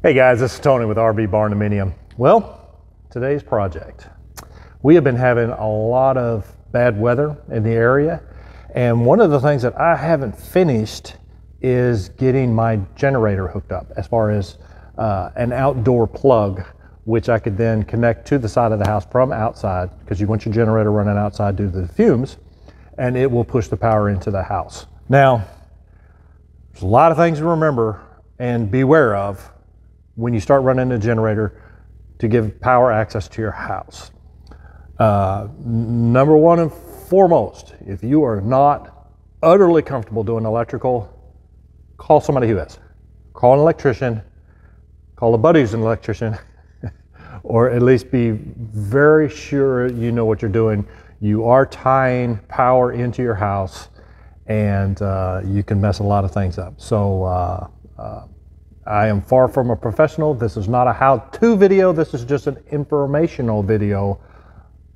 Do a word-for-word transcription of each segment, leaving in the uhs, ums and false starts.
Hey guys, this is Tony with R V Barndominium. Well, today's project. We have been having a lot of bad weather in the area, and one of the things that I haven't finished is getting my generator hooked up as far as uh, an outdoor plug, which I could then connect to the side of the house from outside, because you want your generator running outside due to the fumes, and it will push the power into the house. Now, there's a lot of things to remember and beware of when you start running a generator to give power access to your house. Uh, number one and foremost, if you are not utterly comfortable doing electrical, call somebody who is. Call an electrician, call a buddy who's an electrician, or at least be very sure you know what you're doing. You are tying power into your house, and uh, you can mess a lot of things up. So. Uh, uh, I am far from a professional. This is not a how-to video. This is just an informational video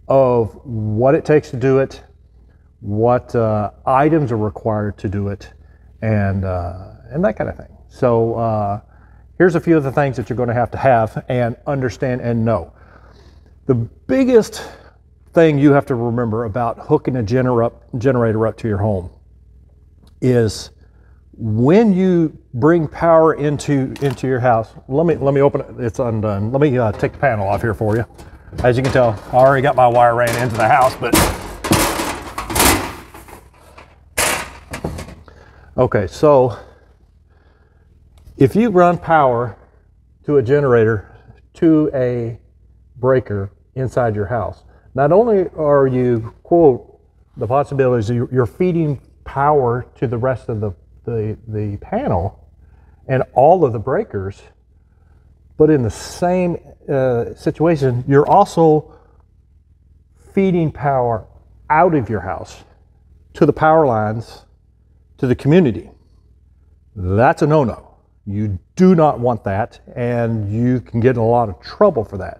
of what it takes to do it, what uh, items are required to do it, and, uh, and that kind of thing. So uh, here's a few of the things that you're going to have to have and understand and know. The biggest thing you have to remember about hooking a gener- up, generator up to your home is when you bring power into into your house, let me let me open it. It's undone. Let me uh, take the panel off here for you. As you can tell, I already got my wire ran into the house, but okay. So if you run power to a generator to a breaker inside your house, not only are you quote the possibilities you're feeding power to the rest of the The, the panel and all of the breakers, but in the same uh, situation, you're also feeding power out of your house to the power lines, to the community. That's a no-no. You do not want that, and you can get in a lot of trouble for that.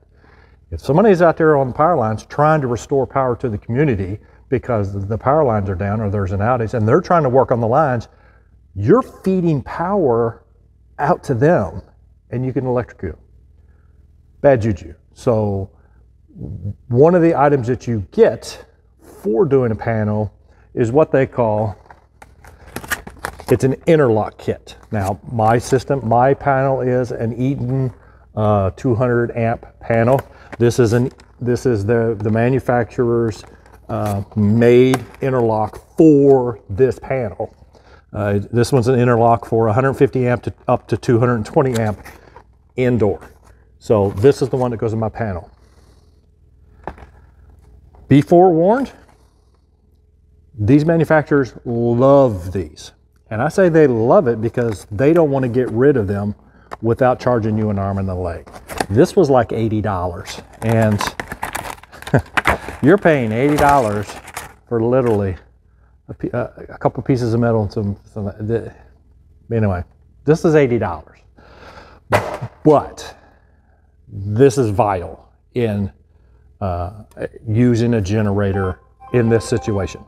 If somebody's out there on the power lines trying to restore power to the community because the power lines are down or there's an outage and they're trying to work on the lines, you're feeding power out to them and you can electrocute them. Bad juju. So one of the items that you get for doing a panel is what they call, it's an interlock kit. Now my system, my panel is an Eaton uh, two hundred amp panel. This is, an, this is the, the manufacturer's uh, made interlock for this panel. Uh, this one's an interlock for one hundred fifty amp to up to two hundred twenty amp indoor. So this is the one that goes in my panel. Be forewarned, these manufacturers love these. And I say they love it because they don't want to get rid of them without charging you an arm and a leg. This was like eighty dollars, and you're paying eighty dollars for literally A, a couple pieces of metal and some, some the, anyway, this is eighty dollars, but this is vital in uh, using a generator in this situation.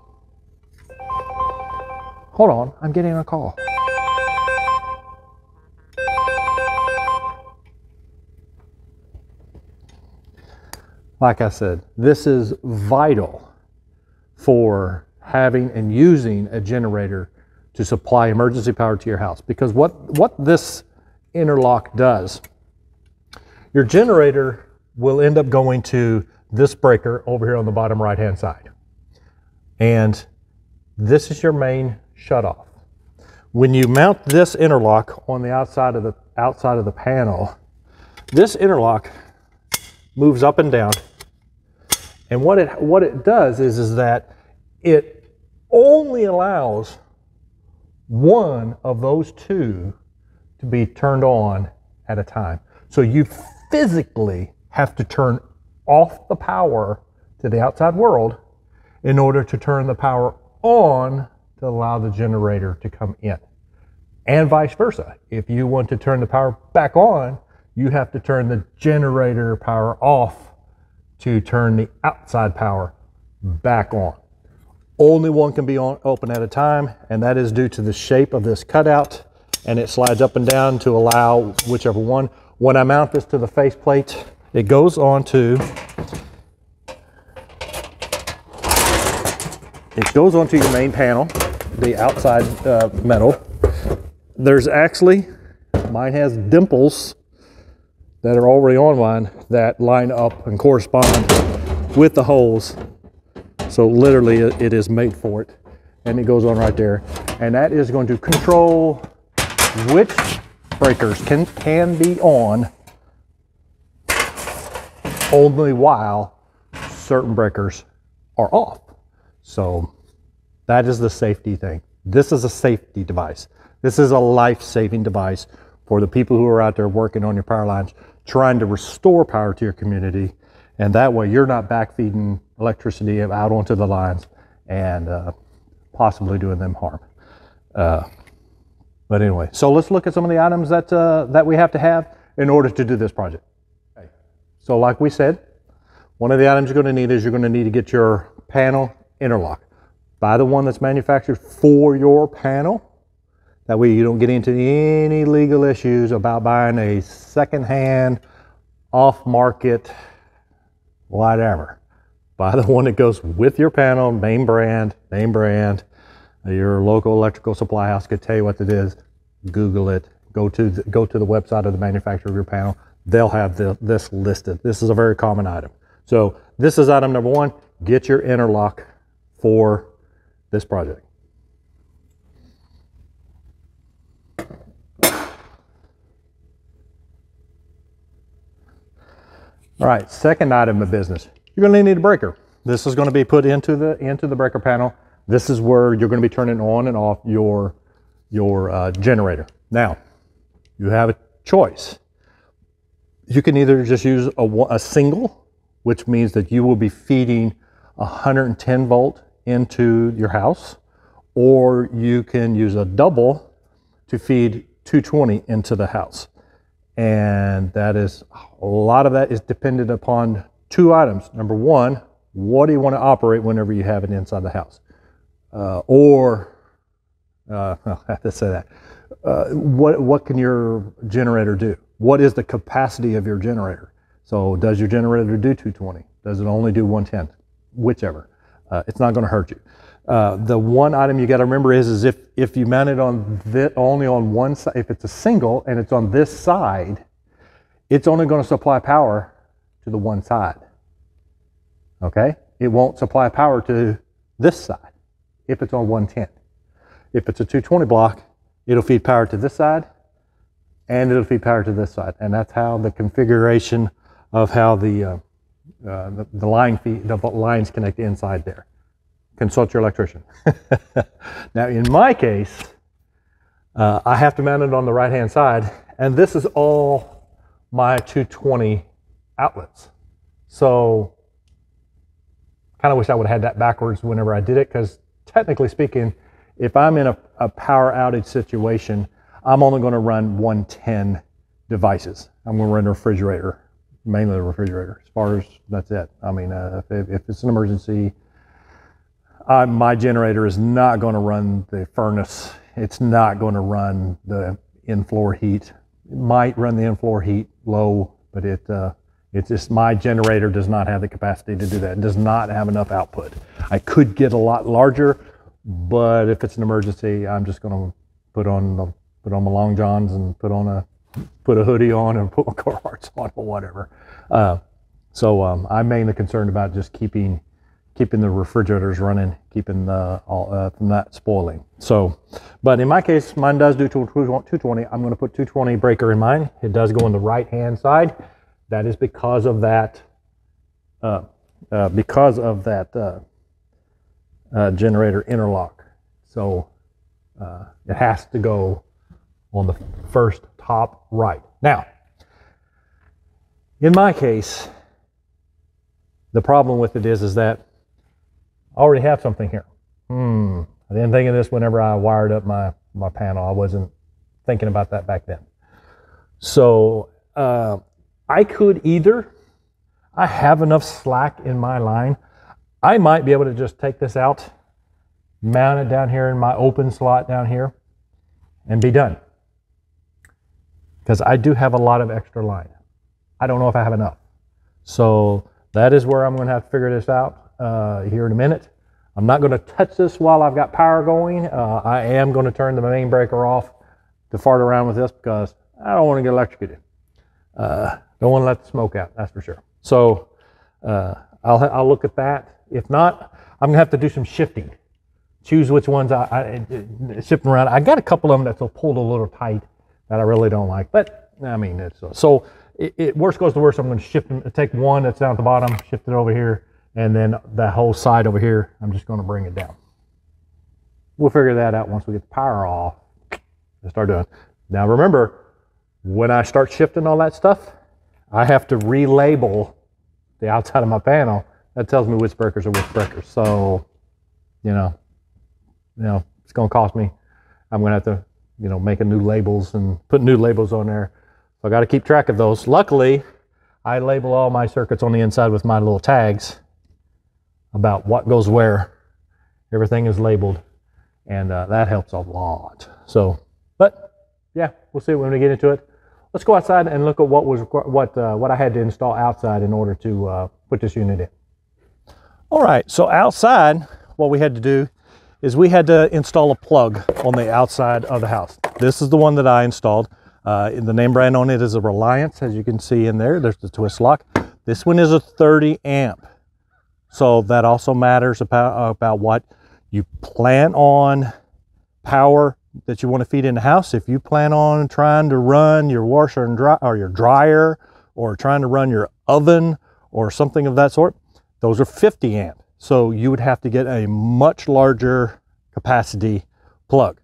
Hold on, I'm getting a call. Like I said, this is vital for having and using a generator to supply emergency power to your house, because what what this interlock does, your generator will end up going to this breaker over here on the bottom right hand side, and this is your main shutoff. When you mount this interlock on the outside of the outside of the panel, this interlock moves up and down, and what it what it does is is that it only allows one of those two to be turned on at a time. So you physically have to turn off the power to the outside world in order to turn the power on to allow the generator to come in. And vice versa. If you want to turn the power back on, you have to turn the generator power off to turn the outside power back on. Only one can be on, open at a time, and that is due to the shape of this cutout, and it slides up and down to allow whichever one, When I mount this to the faceplate, it goes onto it goes onto your main panel, the outside uh, metal. There's actually, mine has dimples that are already on mine that line up and correspond with the holes. So literally it is made for it, and it goes on right there. And that is going to control which breakers can, can be on, only while certain breakers are off. So that is the safety thing. This is a safety device. This is a life-saving device for the people who are out there working on your power lines, trying to restore power to your community. And that way you're not backfeeding electricity out onto the lines and uh, possibly doing them harm. Uh, but anyway, so let's look at some of the items that, uh, that we have to have in order to do this project. Okay. So like we said, one of the items you're gonna need is you're gonna need to get your panel interlock. Buy the one that's manufactured for your panel. That way you don't get into any legal issues about buying a secondhand, off-market, whatever. Buy the one that goes with your panel, name brand, name brand. Your local electrical supply house could tell you what it is. Google it. Go to the, go to the website of the manufacturer of your panel. They'll have the, this listed. This is a very common item. So this is item number one. Get your interlock for this project. All right, second item of business. You're gonna need a breaker. This is gonna be put into the into the breaker panel. This is where you're gonna be turning on and off your, your uh, generator. Now, you have a choice. You can either just use a, a single, which means that you will be feeding one hundred ten volt into your house, or you can use a double to feed two twenty into the house. And that is, a lot of that is dependent upon two items. Number one, what do you want to operate whenever you have it inside the house? Uh, or, uh, I have to say that, uh, what, what can your generator do? What is the capacity of your generator? So does your generator do two twenty? Does it only do one ten? Whichever, uh, it's not gonna hurt you. Uh, the one item you gotta remember is, is if, if you mount it on the, only on one side, if it's a single and it's on this side, it's only gonna supply power to the one side, okay? It won't supply power to this side if it's on one ten. If it's a two twenty block, it'll feed power to this side and it'll feed power to this side. And that's how the configuration of how the, uh, uh, the, the line feed, the lines connect inside there. Consult your electrician. Now, in my case, uh, I have to mount it on the right-hand side, and this is all my two twenty outlets. So, kind of wish I would have had that backwards whenever I did it, because technically speaking, if I'm in a, a power outage situation, I'm only going to run one ten devices. I'm going to run the refrigerator, mainly the refrigerator. As far as that's it. I mean, uh, if, if it's an emergency, I, my generator is not going to run the furnace. It's not going to run the in-floor heat. It might run the in-floor heat low, but it uh, it's just my generator does not have the capacity to do that. It does not have enough output. I could get a lot larger, but if it's an emergency, I'm just going to put on the put on my long johns and put on a put a hoodie on and put my Carhartts on or whatever. Uh, so um, I'm mainly concerned about just keeping keeping the refrigerators running, keeping the, all, uh, from that spoiling. So, but in my case, mine does do two twenty. I'm gonna put two twenty breaker in mine. It does go on the right-hand side. That is because of that, uh, uh, because of that uh, uh, generator interlock. So uh, it has to go on the first top right. Now, in my case, the problem with it is, is that I already have something here. Hmm. I didn't think of this whenever I wired up my, my panel. I wasn't thinking about that back then. So uh, I could either, I have enough slack in my line. I might be able to just take this out, mount it down here in my open slot down here, and be done. because I do have a lot of extra line. I don't know if I have enough. So that is where I'm going to have to figure this out uh, here in a minute. I'm not going to touch this while I've got power going. Uh, I am going to turn the main breaker off to fart around with this because I don't want to get electrocuted. Uh, don't want to let the smoke out, that's for sure. So uh, I'll, I'll look at that. If not, I'm going to have to do some shifting. Choose which ones I, I, I shift around. I got a couple of them that's pulled a little tight that I really don't like. But, I mean, it's uh, so it, it worst goes to worst, I'm going to shift them, take one that's down at the bottom, shift it over here, and then the whole side over here, I'm just going to bring it down. We'll figure that out once we get the power off and start doing it. Now, remember, when I start shifting all that stuff, I have to relabel the outside of my panel. That tells me which breakers are which breakers. So, you know, you know, it's going to cost me. I'm going to have to, you know, make a new labels and put new labels on there. So I got to keep track of those. Luckily, I label all my circuits on the inside with my little tags about what goes where. Everything is labeled, and uh, that helps a lot. So, but yeah, we'll see when we get into it. Let's go outside and look at what was what uh, what I had to install outside in order to uh, put this unit in. All right, so outside, what we had to do is we had to install a plug on the outside of the house. This is the one that I installed. Uh, the name brand on it is a Reliance, as you can see in there. There's the twist lock. This one is a thirty amp. So that also matters about, about what you plan on power that you want to feed in the house. If you plan on trying to run your washer and dry, or your dryer, or trying to run your oven or something of that sort, those are fifty amp. So you would have to get a much larger capacity plug.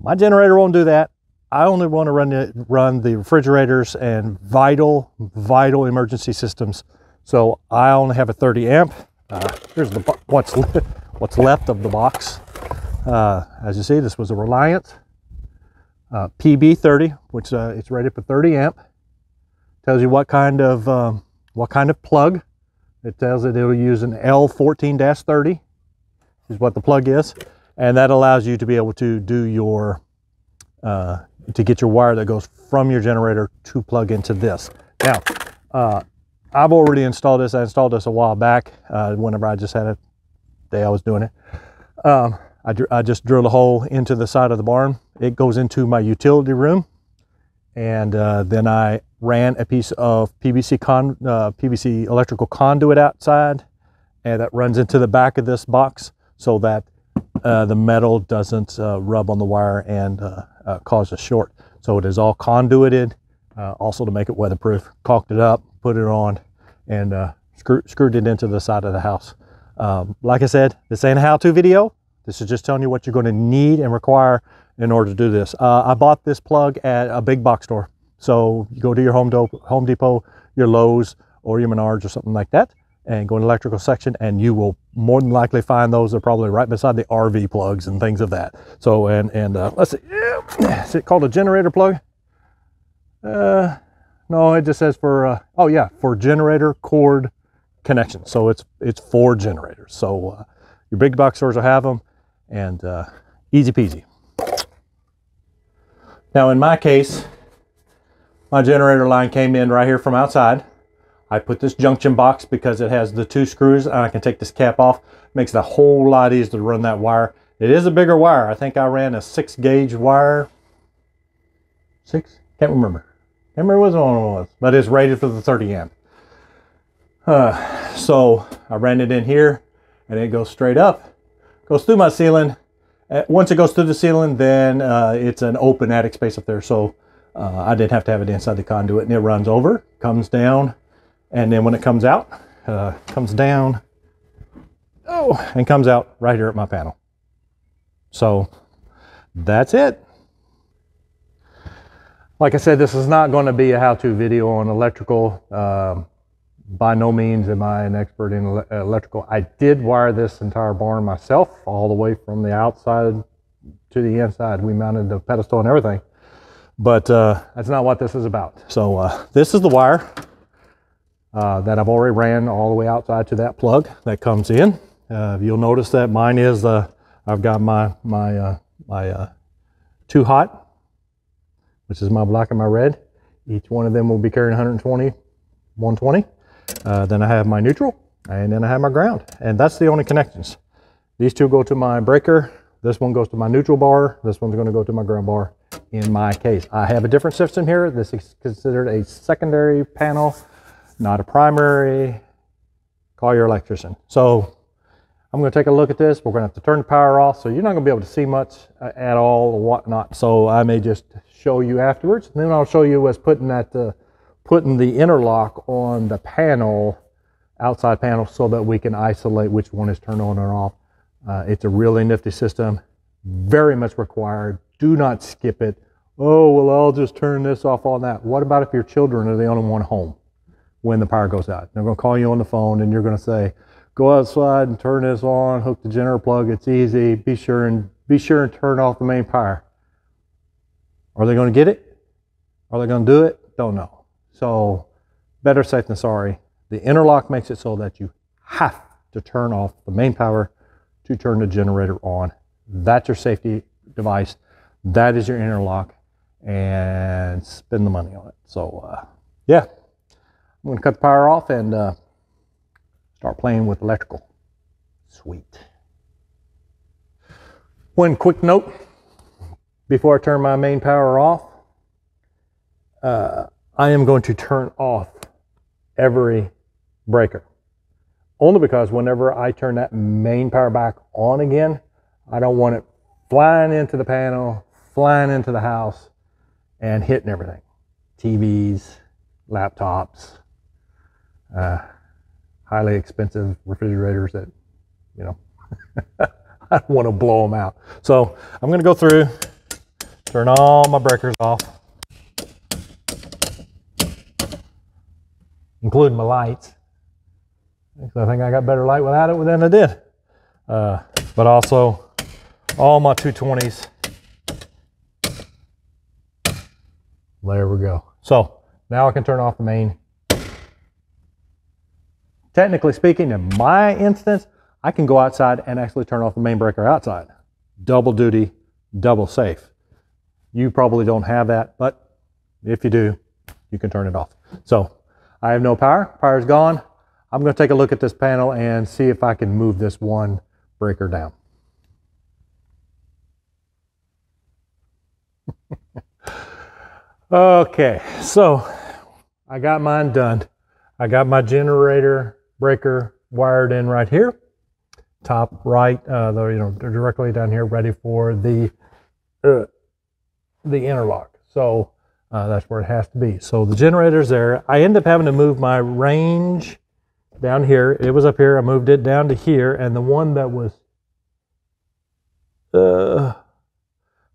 My generator won't do that. I only want to run the, run the refrigerators and vital, vital emergency systems. So I only have a thirty amp. Uh, here's the what's le what's left of the box. Uh, as you see, this was a Reliance uh, P B thirty, which uh, it's rated for thirty amp. Tells you what kind of um, what kind of plug. It tells it it'll use an L fourteen thirty, is what the plug is. And that allows you to be able to do your, uh, to get your wire that goes from your generator to plug into this. Now, uh, I've already installed this. I installed this a while back, uh, whenever I just had a day I was doing it. Um, I, I just drilled a hole into the side of the barn. It goes into my utility room. And uh, then I ran a piece of P V C con uh, P V C electrical conduit outside, and that runs into the back of this box so that uh, the metal doesn't uh, rub on the wire and uh, uh, cause a short. So it is all conduited, uh, also to make it weatherproof. Caulked it up, put it on, and uh, screw screwed it into the side of the house. Um, like I said, this ain't a how-to video. This is just telling you what you're going to need and require in order to do this. Uh, I bought this plug at a big box store. So you go to your Home, Home Depot, your Lowe's, or your Menards or something like that, and go in the electrical section, and you will more than likely find those. They're probably right beside the R V plugs and things of that. So, and, and uh, let's see, is it called a generator plug? Uh, no, it just says for, uh, oh yeah, for generator cord connection. So it's, it's for generators. So uh, your big box stores will have them, and uh, easy peasy. Now in my case, my generator line came in right here from outside. I put this junction box because it has the two screws, and I can take this cap off. Makes it a whole lot easier to run that wire. It is a bigger wire. I think I ran a six gauge wire. Six? Can't remember. Can't remember what the one was, but it's rated for the thirty amp. Uh, so I ran it in here, and it goes straight up, goes through my ceiling. Once it goes through the ceiling, then uh, it's an open attic space up there, so uh, I didn't have to have it inside the conduit, and it runs over, comes down, and then when it comes out, uh, comes down, oh, and comes out right here at my panel. So that's it. Like I said, this is not going to be a how-to video on electrical. Um, by no means am I an expert in electrical. I did wire this entire barn myself, all the way from the outside to the inside. We mounted the pedestal and everything, but uh, that's not what this is about. So uh, this is the wire uh, that I've already ran all the way outside to that plug that comes in. Uh, you'll notice that mine is, uh, I've got my, my, uh, my uh, two hot, which is my black and my red. Each one of them will be carrying one twenty, one twenty. Uh, then I have my neutral, and then I have my ground. And that's the only connections. These two go to my breaker. This one goes to my neutral bar. This one's going to go to my ground bar in my case. I have a different system here. This is considered a secondary panel, not a primary. Call your electrician. So I'm going to take a look at this. We're going to have to turn the power off, so you're not going to be able to see much at all or whatnot. So I may just show you afterwards. And then I'll show you what's putting that uh, putting the interlock on the panel, outside panel, so that we can isolate which one is turned on or off. Uh, it's a really nifty system, very much required. Do not skip it. Oh, well, I'll just turn this off on that. What about if your children are the only one home when the power goes out? They're going to call you on the phone and you're going to say, go outside and turn this on, hook the generator plug, it's easy. Be sure and be sure and turn off the main power. Are they going to get it? Are they going to do it? Don't know. So better safe than sorry. The interlock makes it so that you have to turn off the main power to turn the generator on. That's your safety device. That is your interlock, and spend the money on it. So uh, yeah, I'm gonna cut the power off and uh, start playing with electrical. Sweet. One quick note before I turn my main power off, uh, I am going to turn off every breaker. Only because whenever I turn that main power back on again, I don't want it flying into the panel, flying into the house, and hitting everything. T Vs, laptops, uh, highly expensive refrigerators that, you know, I don't want to blow them out. So I'm going to go through, turn all my breakers off, including my lights. I think I got better light without it than I did. Uh, but also, all my two twenties. There we go. So, now I can turn off the main. Technically speaking, in my instance, I can go outside and actually turn off the main breaker outside. Double duty, double safe. You probably don't have that, but if you do, you can turn it off. So, I have no power. Power's gone. I'm going to take a look at this panel and see if I can move this one breaker down. Okay, so I got mine done. I got my generator breaker wired in right here, top right, uh, though you know directly down here, ready for the uh, the interlock. So uh, that's where it has to be. So the generator's there. I end up having to move my range down here. It was up here. I moved it down to here, and the one that was, uh,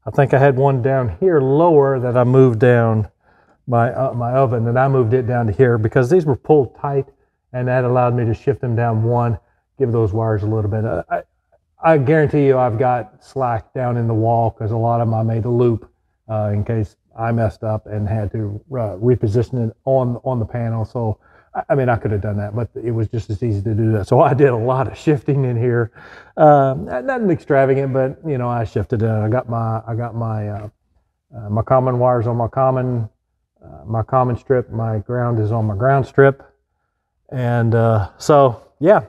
I think I had one down here lower that I moved down my uh, my oven, and I moved it down to here because these were pulled tight, and that allowed me to shift them down one, give those wires a little bit. Uh, I I guarantee you I've got slack down in the wall because a lot of them I made a loop uh, in case I messed up and had to uh, reposition it on on the panel. So I mean, I could have done that, but it was just as easy to do that. So I did a lot of shifting in here. Um, nothing extravagant, but you know, I shifted it. I got my, I got my, uh, uh, my common wires on my common, uh, my common strip. My ground is on my ground strip, and uh, so yeah.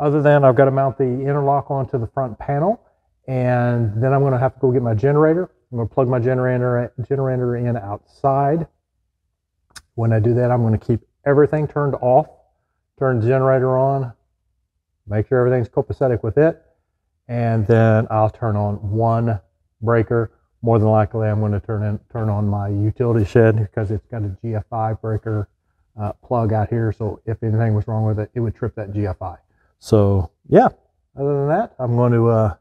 Other than I've got to mount the interlock onto the front panel, and then I'm going to have to go get my generator. I'm going to plug my generator generator in outside. When I do that, I'm going to keep everything turned off, turn the generator on, make sure everything's copacetic with it, and then I'll turn on one breaker. More than likely, I'm going to turn in, turn on my utility shed because it's got a G F I breaker uh, plug out here, so if anything was wrong with it, it would trip that G F I. So yeah, other than that, I'm going to uh,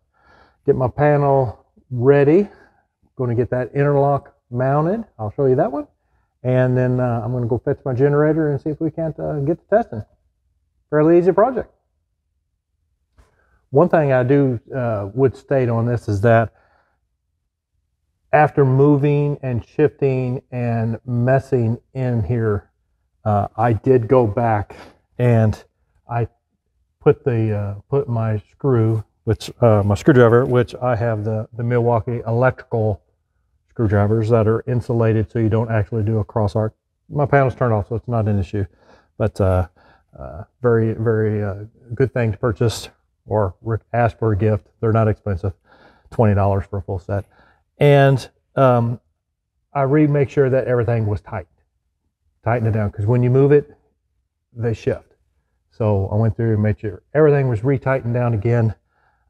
get my panel ready. I'm going to get that interlock mounted. I'll show you that one. And then uh, I'm going to go fetch my generator and see if we can't uh, get to testing. Fairly easy project. One thing I do uh, would state on this is that after moving and shifting and messing in here, uh, I did go back and I put the uh, put my screw, which uh, my screwdriver, which I have the the Milwaukee electrical screwdrivers that are insulated so you don't actually do a cross arc. My panel's turned off, so it's not an issue, but uh, uh, very, very uh, good thing to purchase or ask for a gift. They're not expensive, twenty dollars for a full set. And um, I re-make sure that everything was tight, tighten it down, because when you move it, they shift. So I went through and made sure everything was re-tightened down again,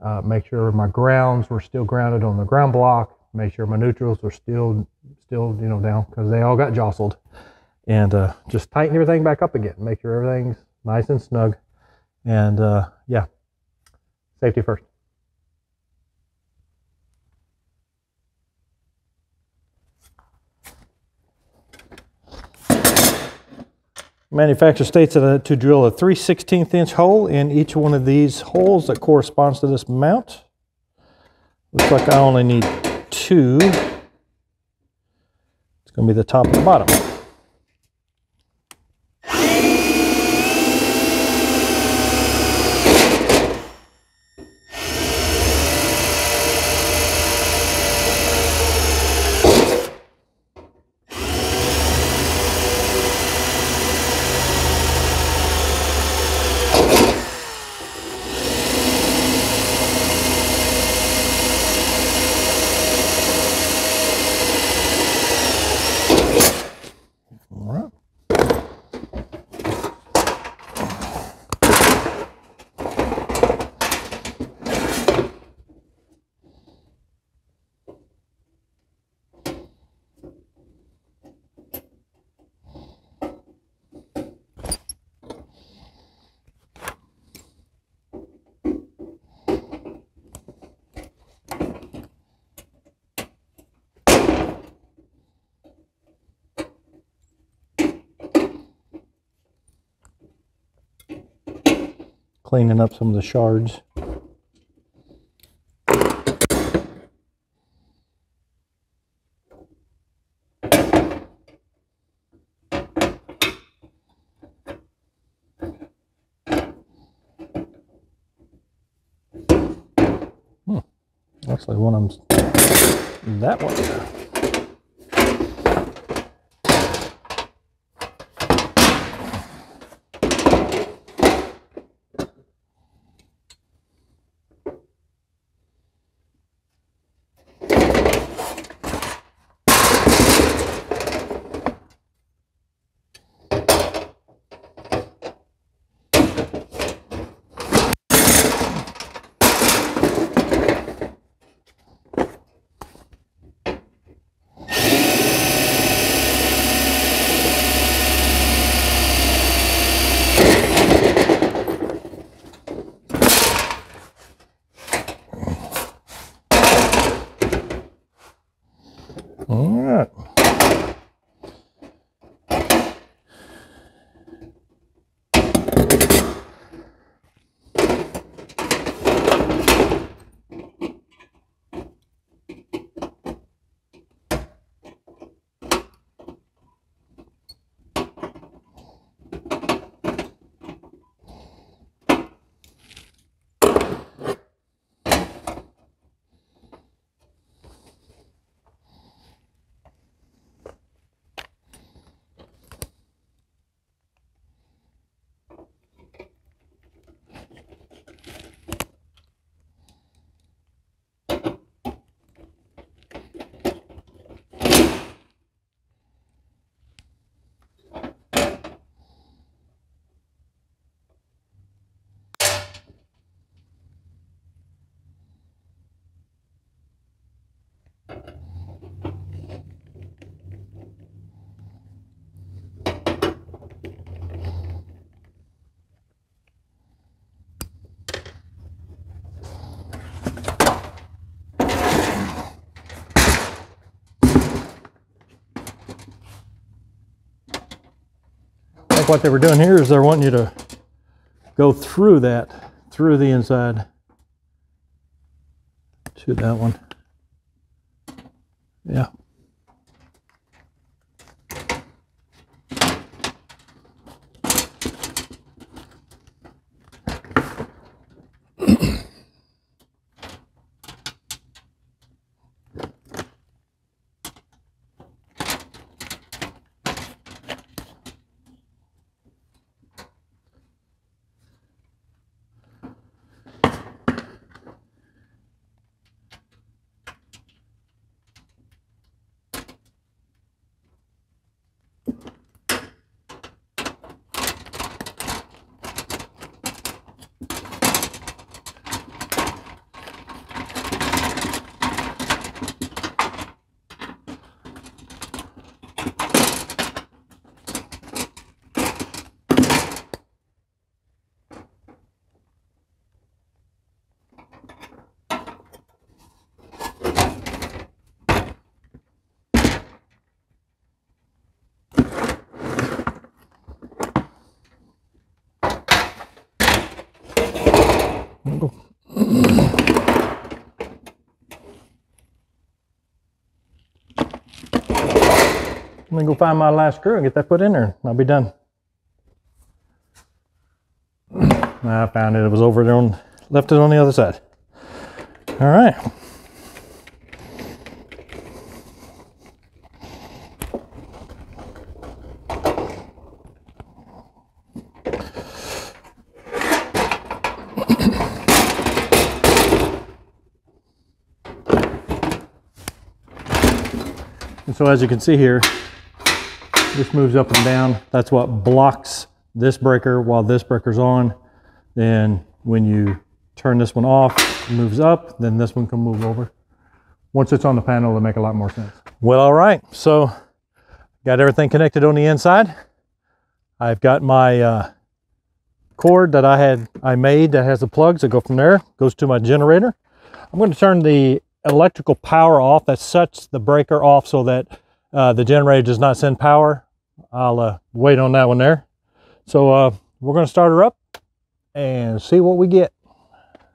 uh, make sure my grounds were still grounded on the ground block, make sure my neutrals were still, still you know, down, because they all got jostled. And uh, just tighten everything back up again, make sure everything's nice and snug. And uh, yeah, safety first. Manufacturer states that to drill a three sixteenths inch hole in each one of these holes that corresponds to this mount. Looks like I only need two. It's going to be the top and the bottom. Cleaning up some of the shards. Hmm. Actually, one of them's that one. What they were doing here is they're wanting you to go through that, through the inside to that one. Yeah. Go. Let me go find my last screw and get that put in there. I'll be done. I found it. It was over there on, left it on the other side. All right. So as you can see here, this moves up and down. That's what blocks this breaker while this breaker's on. Then when you turn this one off, it moves up, then this one can move over. Once it's on the panel, it'll make a lot more sense. Well, all right, so got everything connected on the inside. I've got my uh, cord that I had, I made that has the plugs that go from there, goes to my generator. I'm gonna turn the electrical power off. That sets the breaker off so that uh, the generator does not send power. I'll uh, wait on that one there. So uh, we're going to start her up and see what we get. All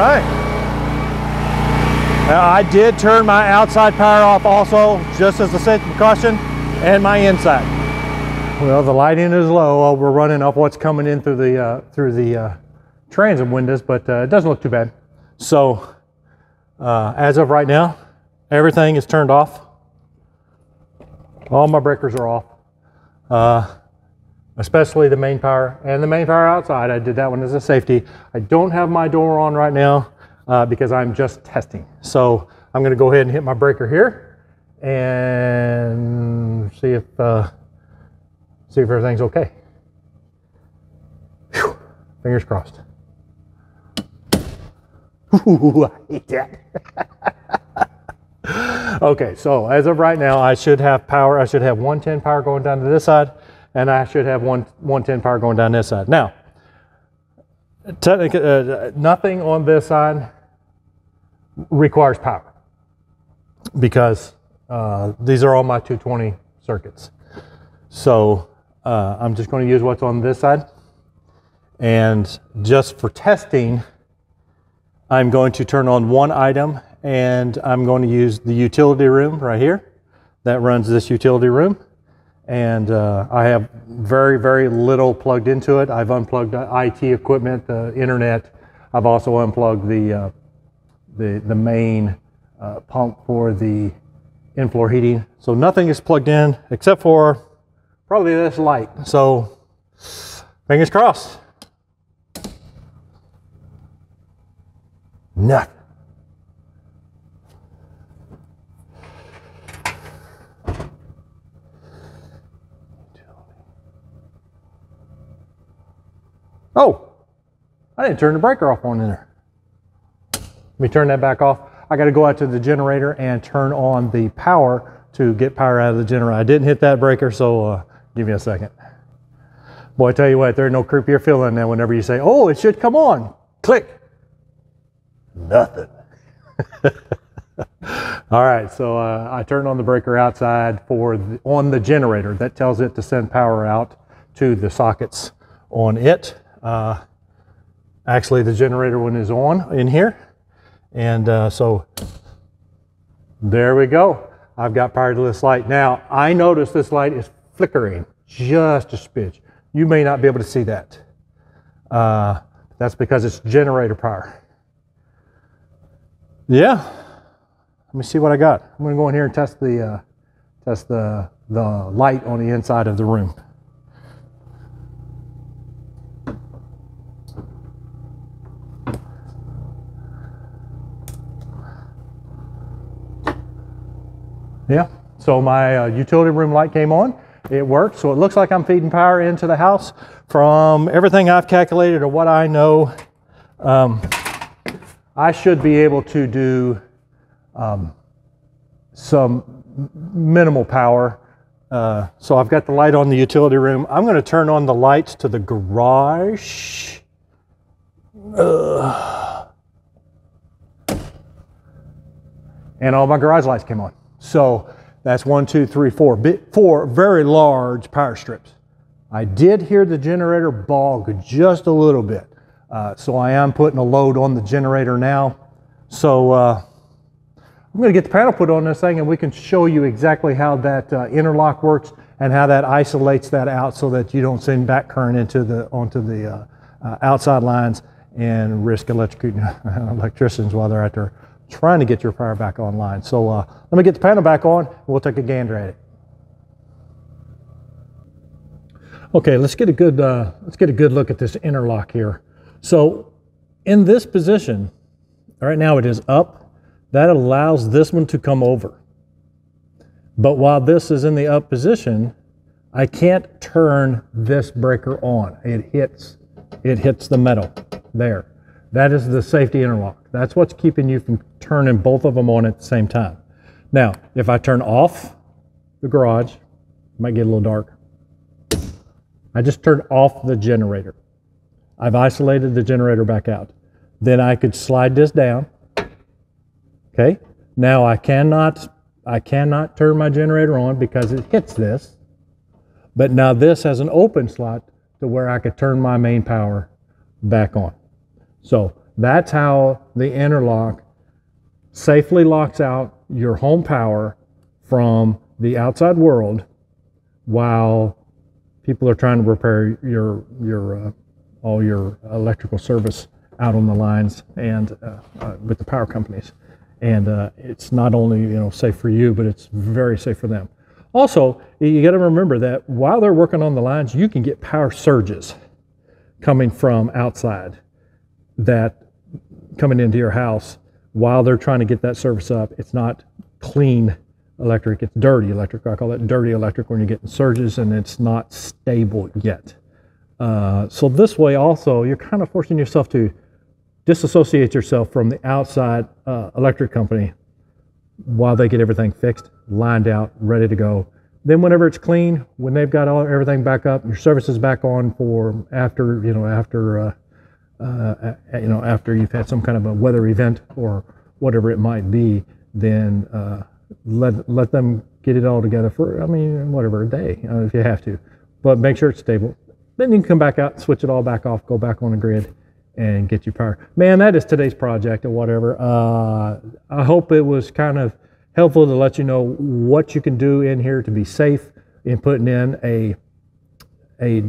right. Now, I did turn my outside power off also, just as a safety precaution, and my inside. Well, the lighting is low. We're running off what's coming in through the uh, through the uh, transom windows, but uh, it doesn't look too bad. So, uh, as of right now, everything is turned off. All my breakers are off, uh, especially the main power and the main power outside. I did that one as a safety. I don't have my door on right now. Uh, because I'm just testing. So I'm gonna go ahead and hit my breaker here and see if uh, see if everything's okay. Whew. Fingers crossed. Ooh, I hate that. Okay, so as of right now, I should have power. I should have one ten power going down to this side, and I should have one, one ten power going down this side. Now, technically, uh, nothing on this side requires power because uh, these are all my two twenty circuits. So uh, I'm just going to use what's on this side, and just for testing I'm going to turn on one item, and I'm going to use the utility room right here that runs this utility room, and uh, I have very very little plugged into it. I've unplugged I T equipment, the internet. I've also unplugged the uh, the, the main uh, pump for the in-floor heating. So nothing is plugged in except for probably this light. So fingers crossed. Nothing. Oh, I didn't turn the breaker off on in there. Let me turn that back off. I got to go out to the generator and turn on the power to get power out of the generator. I didn't hit that breaker, so uh, give me a second. Boy, I tell you what, there's no creepier feeling than whenever you say, oh, it should come on. Click. Nothing. All right, so uh, I turned on the breaker outside for the, on the generator. That tells it to send power out to the sockets on it. Uh, actually the generator one is on in here, and uh, so there we go. I've got power to this light. Now I notice this light is flickering just a smidge. You may not be able to see that. Uh, that's because it's generator power. Yeah, let me see what I got. I'm gonna go in here and test the uh, test the the light on the inside of the room. Yeah, so my uh, utility room light came on. It worked, so it looks like I'm feeding power into the house from everything I've calculated or what I know. Um, I should be able to do um, some minimal power. Uh, so I've got the light on the utility room. I'm gonna turn on the lights to the garage. Ugh. and all my garage lights came on. So that's one, two, three, four, four very large power strips. I did hear the generator bog just a little bit. Uh, so I am putting a load on the generator now. So uh, I'm gonna get the panel put on this thing and we can show you exactly how that uh, interlock works and how that isolates that out so that you don't send back current into the, onto the uh, uh, outside lines and risk electrocuting electricians while they're out there trying to get your power back online. So uh, let me get the panel back on and we'll take a gander at it. Okay, let's get a good, uh, let's get a good look at this interlock here. So in this position, right now it is up. That allows this one to come over. But while this is in the up position, I can't turn this breaker on. It hits, it hits the metal there. That is the safety interlock. That's what's keeping you from turning both of them on at the same time. Now, if I turn off the garage, it might get a little dark. I just turned off the generator. I've isolated the generator back out. Then I could slide this down. Okay, now I cannot, I cannot turn my generator on because it hits this. But now this has an open slot to where I could turn my main power back on. So that's how the interlock safely locks out your home power from the outside world while people are trying to repair your, your, uh, all your electrical service out on the lines and uh, uh, with the power companies. And uh, it's not only, you know, safe for you, but it's very safe for them. Also, you got to remember that while they're working on the lines, you can get power surges coming from outside that coming into your house while they're trying to get that service up. It's not clean electric, it's dirty electric. I call that dirty electric when you're getting surges and it's not stable yet. Uh, so this way also, you're kind of forcing yourself to disassociate yourself from the outside uh, electric company while they get everything fixed, lined out, ready to go. Then whenever it's clean, when they've got all, everything back up, your service is back on for after, you know, after, uh, uh, you know, after you've had some kind of a weather event or whatever it might be, then uh, let, let them get it all together for, I mean, whatever, a day uh, if you have to, but make sure it's stable. Then you can come back out, switch it all back off, go back on the grid, and get your power. Man, that is today's project or whatever. Uh, I hope it was kind of helpful to let you know what you can do in here to be safe in putting in a, a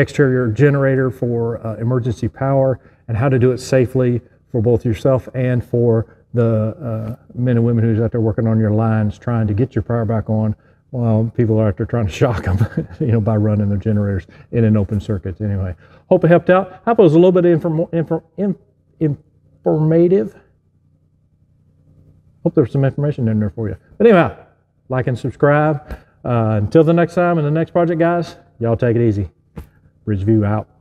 exterior generator for uh, emergency power and how to do it safely for both yourself and for the uh, men and women who's out there working on your lines trying to get your power back on. Well, people are out there trying to shock them, you know, by running their generators in an open circuit. Anyway, hope it helped out. Hope it was a little bit inform inform in informative. Hope there was some information in there for you. But anyhow, like and subscribe. Uh, until the next time and the next project, guys, y'all take it easy. Bridgeview out.